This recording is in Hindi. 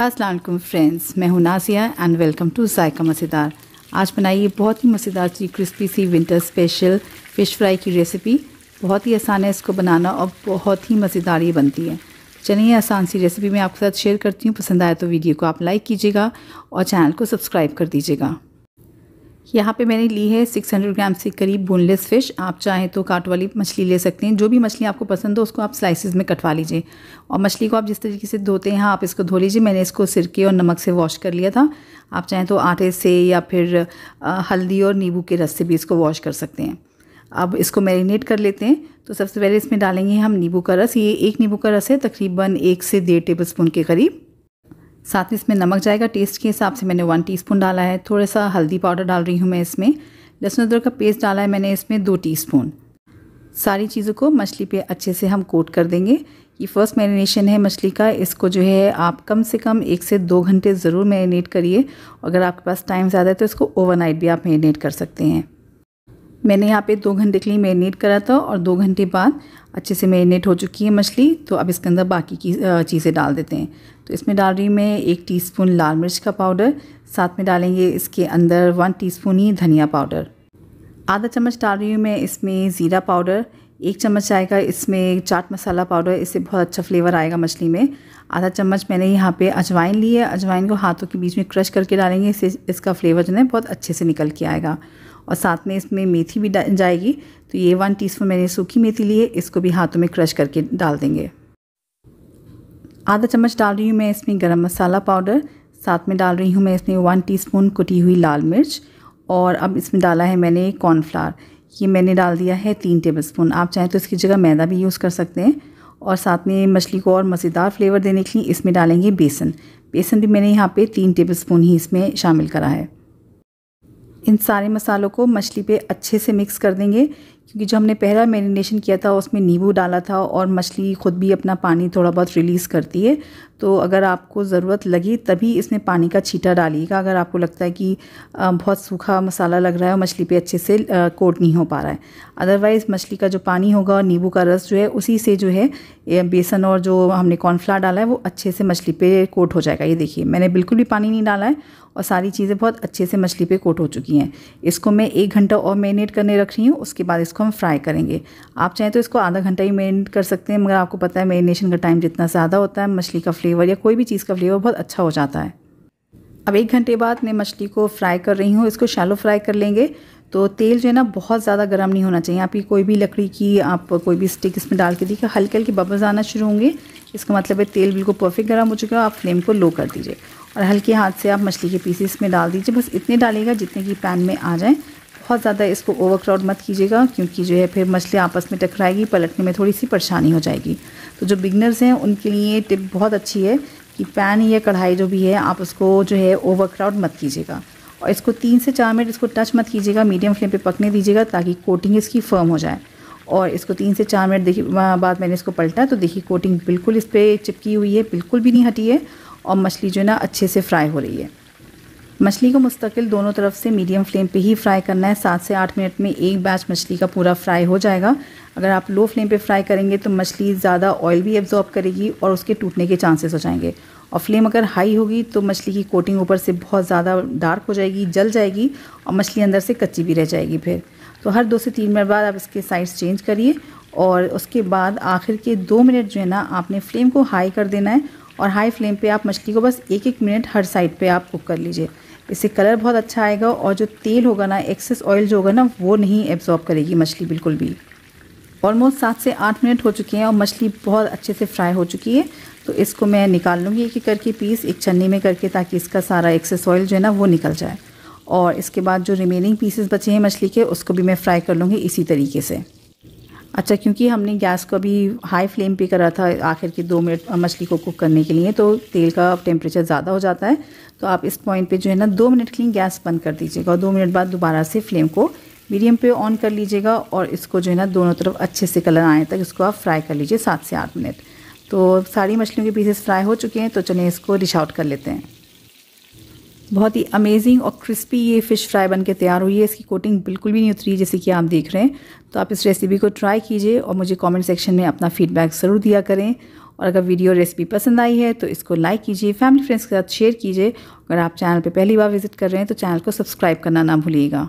अस्सलाम वालेकुम फ्रेंड्स, मैं हूँ Nazia and welcome to Zaika Mazedar. आज बनाइए बहुत ही मज़ेदार सी क्रिस्पी सी विंटर स्पेशल फ़िश फ्राई की रेसिपी। बहुत ही आसान है इसको बनाना और बहुत ही मज़ेदार ये बनती है। चलिए आसान सी रेसिपी मैं आपके साथ शेयर करती हूँ। पसंद आए तो वीडियो को आप लाइक कीजिएगा और चैनल को सब्सक्राइब कर दीजिएगा। यहाँ पे मैंने ली है 600 ग्राम से करीब बोनलेस फ़िश। आप चाहें तो काट वाली मछली ले सकते हैं। जो भी मछली आपको पसंद हो उसको आप स्लाइसेस में कटवा लीजिए। और मछली को आप जिस तरीके से धोते हैं आप इसको धो लीजिए। मैंने इसको सिरके और नमक से वॉश कर लिया था। आप चाहें तो आटे से या फिर हल्दी और नींबू के रस से भी इसको वॉश कर सकते हैं। अब इसको मैरिनेट कर लेते हैं। तो सबसे पहले इसमें डालेंगे हम नींबू का रस। ये एक नींबू का रस है, तकरीबन 1 से 1.5 टेबलस्पून के करीब। साथ में इसमें नमक जाएगा टेस्ट के हिसाब से। मैंने 1 टीस्पून डाला है। थोड़ा सा हल्दी पाउडर डाल रही हूँ मैं इसमें। लहसुन अदरक का पेस्ट डाला है मैंने इसमें 2 टीस्पून। सारी चीज़ों को मछली पे अच्छे से हम कोट कर देंगे। ये फर्स्ट मैरिनेशन है मछली का। इसको जो है आप कम से कम 1 से 2 घंटे ज़रूर मैरिनेट करिए। अगर आपके पास टाइम ज़्यादा है तो इसको ओवरनाइट भी आप मैरिनेट कर सकते हैं। मैंने यहाँ पे 2 घंटे के लिए मैरिनेट करा था और 2 घंटे बाद अच्छे से मैरिनेट हो चुकी है मछली। तो अब इसके अंदर बाकी की चीज़ें डाल देते हैं। तो इसमें डाल रही हूँ मैं 1 टीस्पून लाल मिर्च का पाउडर। साथ में डालेंगे इसके अंदर 1 टीस्पून ही धनिया पाउडर। आधा चम्मच डाल रही हूँ मैं इसमें ज़ीरा पाउडर। 1 चम्मच आएगा इसमें चाट मसाला पाउडर। इससे बहुत अच्छा फ्लेवर आएगा मछली में। आधा चम्मच मैंने यहाँ पे अजवाइन ली है। अजवाइन को हाथों के बीच में क्रश करके डालेंगे। इससे इसका फ्लेवर जो है बहुत अच्छे से निकल के आएगा। और साथ में इसमें मेथी भी जाएगी। तो ये 1 टीस्पून मैंने सूखी मेथी ली है। इसको भी हाथों में क्रश करके डाल देंगे। आधा चम्मच डाल रही हूँ मैं इसमें गरम मसाला पाउडर। साथ में डाल रही हूँ मैं इसमें 1 टीस्पून कुटी हुई लाल मिर्च। और अब इसमें डाला है मैंने कॉर्नफ्लावर। ये मैंने डाल दिया है 3 टेबलस्पून। आप चाहें तो इसकी जगह मैदा भी यूज़ कर सकते हैं। और साथ में मछली को और मज़ेदार फ्लेवर देने के लिए इसमें डालेंगे बेसन। बेसन भी मैंने यहाँ पे 3 टेबलस्पून ही इसमें शामिल करा है। इन सारे मसालों को मछली पे अच्छे से मिक्स कर देंगे, क्योंकि जो हमने पहला मैरिनेशन किया था उसमें नींबू डाला था और मछली ख़ुद भी अपना पानी थोड़ा बहुत रिलीज़ करती है। तो अगर आपको ज़रूरत लगी तभी इसमें पानी का छींटा डालिएगा। अगर आपको लगता है कि बहुत सूखा मसाला लग रहा है और मछली पे अच्छे से कोट नहीं हो पा रहा है, अदरवाइज़ मछली का जो पानी होगा और नींबू का रस जो है उसी से जो है बेसन और जो हमने कॉर्नफ्लावर डाला है वो अच्छे से मछली पे कोट हो जाएगा। ये देखिए मैंने बिल्कुल भी पानी नहीं डाला है और सारी चीज़ें बहुत अच्छे से मछली पे कोट हो चुकी हैं। इसको मैं 1 घंटा और मैरिनेट करने रख रही हूँ। उसके बाद इसको हम फ्राई करेंगे। आप चाहें तो इसको आधा घंटा ही मैरिनेट कर सकते हैं, मगर आपको पता है मैरिनेशन का टाइम जितना ज़्यादा होता है मछली का फ्लेवर या कोई भी चीज़ का फ्लेवर बहुत अच्छा हो जाता है। अब 1 घंटे बाद मैं मछली को फ्राई कर रही हूँ। इसको शैलो फ्राई कर लेंगे। तो तेल जो है ना बहुत ज़्यादा गर्म नहीं होना चाहिए। आपकी कोई भी लकड़ी की आप कोई भी स्टिक इसमें डाल के देखिए, हल्के हल्के बबल्स आना शुरू होंगे। इसका मतलब है तेल बिल्कुल परफेक्ट गर्म हो चुका है। आप फ्लेम को लो कर दीजिए और हल्के हाथ से आप मछली के पीसेस में डाल दीजिए। बस इतने डालिएगा जितने कि पैन में आ जाए। बहुत ज़्यादा इसको ओवरक्राउड मत कीजिएगा, क्योंकि जो है फिर मछली आपस में टकराएगी, पलटने में थोड़ी सी परेशानी हो जाएगी। तो जो बिगनर्स हैं उनके लिए टिप बहुत अच्छी है कि पैन या कढ़ाई जो भी है आप उसको जो है ओवरक्राउड मत कीजिएगा। और इसको 3 से 4 मिनट इसको टच मत कीजिएगा। मीडियम फ्लेम पे पकने दीजिएगा ताकि कोटिंग इसकी फर्म हो जाए। और इसको 3 से 4 मिनट देखिए बाद मैंने इसको पलटा तो देखिए कोटिंग बिल्कुल इस पर चिपकी हुई है, बिल्कुल भी नहीं हटी है और मछली जो है ना अच्छे से फ्राई हो रही है। मछली को मुस्तकिल दोनों तरफ से मीडियम फ्लेम पे ही फ्राई करना है। 7 से 8 मिनट में एक बैच मछली का पूरा फ्राई हो जाएगा। अगर आप लो फ्लेम पे फ्राई करेंगे तो मछली ज़्यादा ऑयल भी एब्जॉर्ब करेगी और उसके टूटने के चांसेस हो जाएंगे। और फ्लेम अगर हाई होगी तो मछली की कोटिंग ऊपर से बहुत ज़्यादा डार्क हो जाएगी, जल जाएगी और मछली अंदर से कच्ची भी रह जाएगी। फिर तो हर 2 से 3 मिनट बाद आप इसके साइड्स चेंज करिए। और उसके बाद आखिर के 2 मिनट जो है ना आपने फ्लेम को हाई कर देना है। और हाई फ्लेम पे आप मछली को बस 1-1 मिनट हर साइड पे आप कुक कर लीजिए। इससे कलर बहुत अच्छा आएगा और जो तेल होगा ना, एक्सेस ऑयल जो होगा ना वो नहीं एब्जॉर्ब करेगी मछली बिल्कुल भी। ऑलमोस्ट 7 से 8 मिनट हो चुके हैं और मछली बहुत अच्छे से फ्राई हो चुकी है। तो इसको मैं निकाल लूँगी एक एक करके पीस एक छन्नी में करके, ताकि इसका सारा एक्सेस ऑयल जो है ना वो निकल जाए। और इसके बाद जो रिमेनिंग पीसेस बचे हैं मछली के उसको भी मैं फ्राई कर लूँगी इसी तरीके से। अच्छा, क्योंकि हमने गैस को अभी हाई फ्लेम पे करा था आखिर के 2 मिनट मछली को कुक करने के लिए, तो तेल का टेम्परेचर ज़्यादा हो जाता है। तो आप इस पॉइंट पे जो है ना 2 मिनट के लिए गैस बंद कर दीजिएगा और 2 मिनट बाद दोबारा से फ्लेम को मीडियम पे ऑन कर लीजिएगा। और इसको जो है ना दोनों तरफ अच्छे से कलर आने तक इसको आप फ्राई कर लीजिए 7 से 8 मिनट। तो सारी मछलियों के पीसेस फ्राई हो चुके हैं। तो चलिए इसको डिश आउट कर लेते हैं। बहुत ही अमेजिंग और क्रिस्पी ये फ़िश फ्राई बन के तैयार हुई है। इसकी कोटिंग बिल्कुल भी नहीं उतरी जैसे कि आप देख रहे हैं। तो आप इस रेसिपी को ट्राई कीजिए और मुझे कमेंट सेक्शन में अपना फ़ीडबैक ज़रूर दिया करें। और अगर वीडियो रेसिपी पसंद आई है तो इसको लाइक कीजिए, फैमिली फ्रेंड्स के साथ शेयर कीजिए। अगर आप चैनल पर पहली बार विजिट कर रहे हैं तो चैनल को सब्सक्राइब करना ना भूलिएगा।